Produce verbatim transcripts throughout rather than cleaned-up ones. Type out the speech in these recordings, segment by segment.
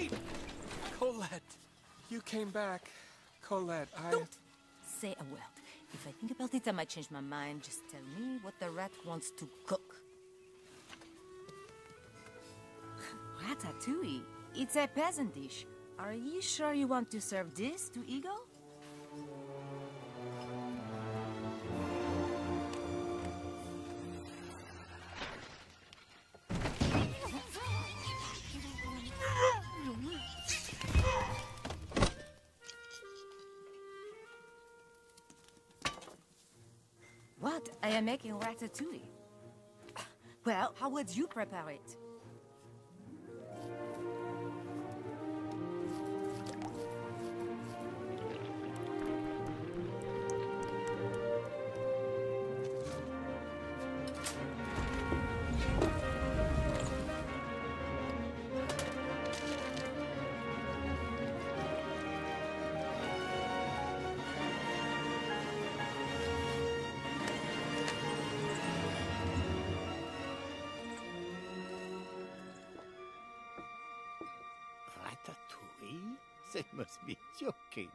Wait! Colette! You came back. Colette, I... Don't say a word. If I think about it, I might change my mind. Just tell me what the rat wants to cook. Ratatouille. It's a peasant dish. Are you sure you want to serve this to Eagle? What? I am making ratatouille. Well, how would you prepare it? Ratatouille? They must be joking.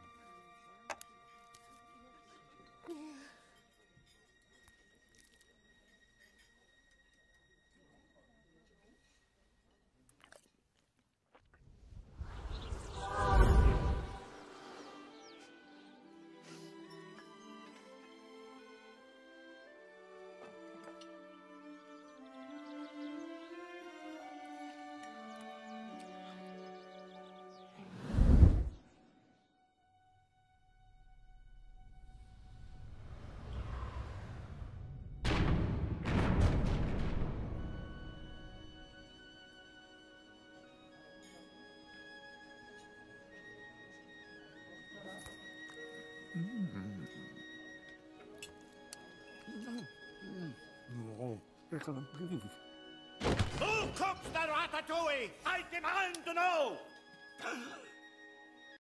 Who cooks the ratatouille? I demand to know!